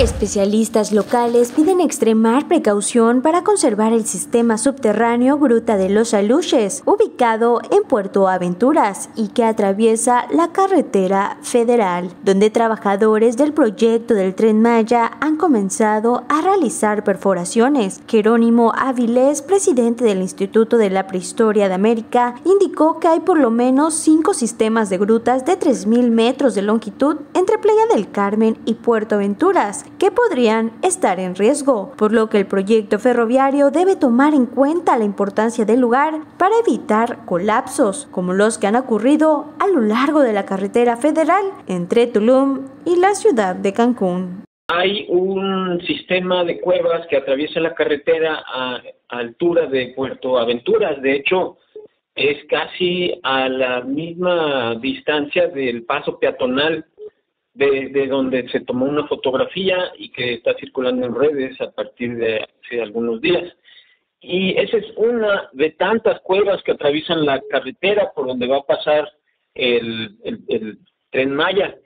Especialistas locales piden extremar precaución para conservar el sistema subterráneo Gruta de los Aluches, ubicado en Puerto Aventuras y que atraviesa la carretera federal, donde trabajadores del proyecto del Tren Maya han comenzado a realizar perforaciones. Jerónimo Avilés, presidente del Instituto de la Prehistoria de América, indicó que hay por lo menos 5 sistemas de grutas de 3.000 metros de longitud entre Playa del Carmen y Puerto Aventuras, que podrían estar en riesgo, por lo que el proyecto ferroviario debe tomar en cuenta la importancia del lugar para evitar colapsos como los que han ocurrido a lo largo de la carretera federal entre Tulum y la ciudad de Cancún. Hay un sistema de cuevas que atraviesa la carretera a altura de Puerto Aventuras. De hecho, es casi a la misma distancia del paso peatonal de donde se tomó una fotografía y que está circulando en redes a partir de hace algunos días. Y esa es una de tantas cuevas que atraviesan la carretera por donde va a pasar el Tren Maya.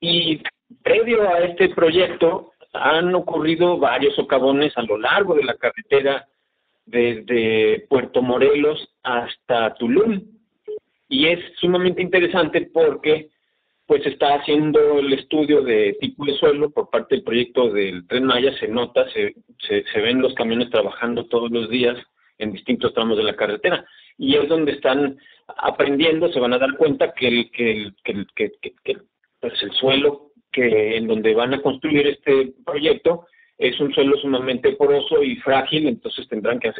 Y previo a este proyecto han ocurrido varios socavones a lo largo de la carretera desde Puerto Morelos hasta Tulum. Y es sumamente interesante porque pues está haciendo el estudio de tipo de suelo por parte del proyecto del Tren Maya. Se nota, se ven los camiones trabajando todos los días en distintos tramos de la carretera. Y es donde están aprendiendo, se van a dar cuenta que pues el suelo en donde van a construir este proyecto es un suelo sumamente poroso y frágil, entonces tendrán que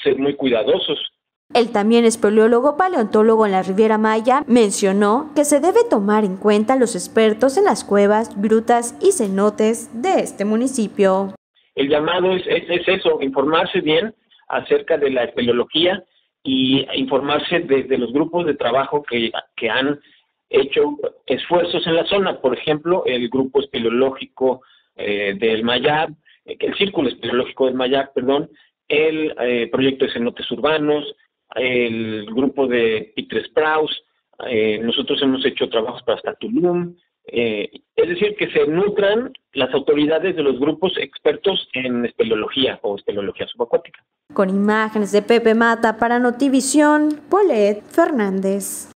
ser muy cuidadosos. El también espeleólogo paleontólogo en la Riviera Maya mencionó que se debe tomar en cuenta los expertos en las cuevas, grutas y cenotes de este municipio. El llamado es eso, informarse bien acerca de la espeleología y informarse de los grupos de trabajo que han hecho esfuerzos en la zona. Por ejemplo, el grupo espeleológico del Mayab, el círculo espeleológico del Mayab, perdón, el proyecto de cenotes urbanos, el grupo de Peter Sprouse. Nosotros hemos hecho trabajos para hasta Tulum, es decir, que se nutran las autoridades de los grupos expertos en espeleología o espeleología subacuática. Con imágenes de Pepe Mata para Notivisión, Paulette Fernández.